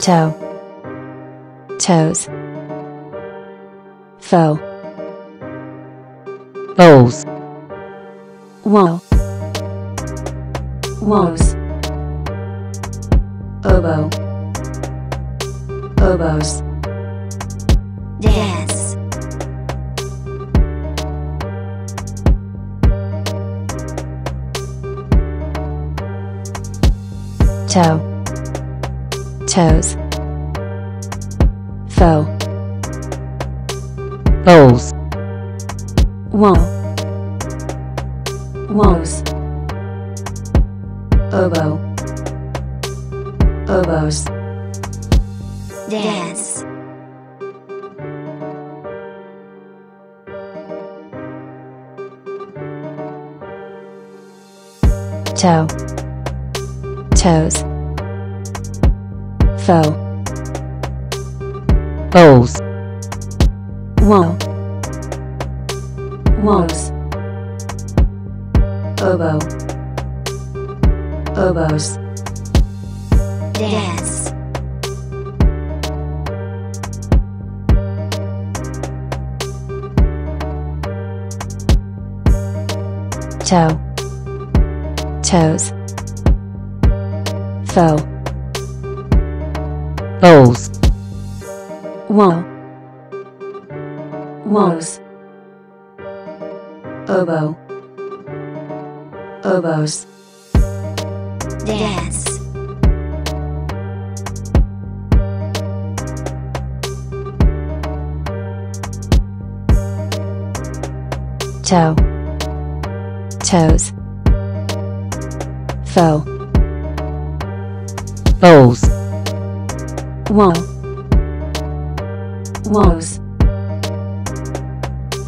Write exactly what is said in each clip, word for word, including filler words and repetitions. toe, toes, foe, foes, woe, woes, oboe, oboes, dance. Toe, toes, foe, foes, woe, woes, oboe, oboes, dance. Toe, toes, foe, foes, woe, woes, oboe, oboes, dance. Toe, toes, foe, foes, woe, woes, oboe, oboes, dance. Toe, toes, foe, foes, woe, woes,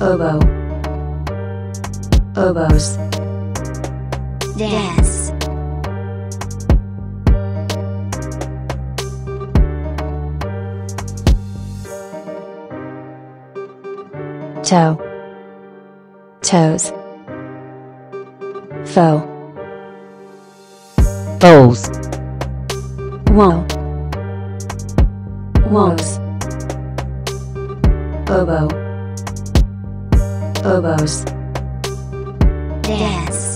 oboe, oboes, dance. Toe, toes, foe, foes, woe, woes, oboe, oboes, dance.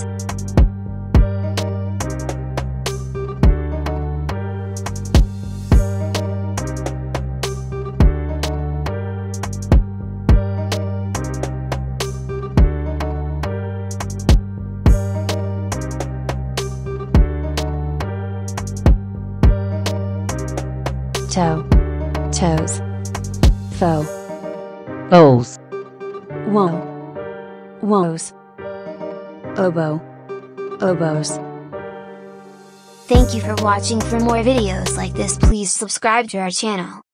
Toe, toes, foe, foes, woe, woes, oboe, oboes. Thank you for watching. For more videos like this, please subscribe to our channel.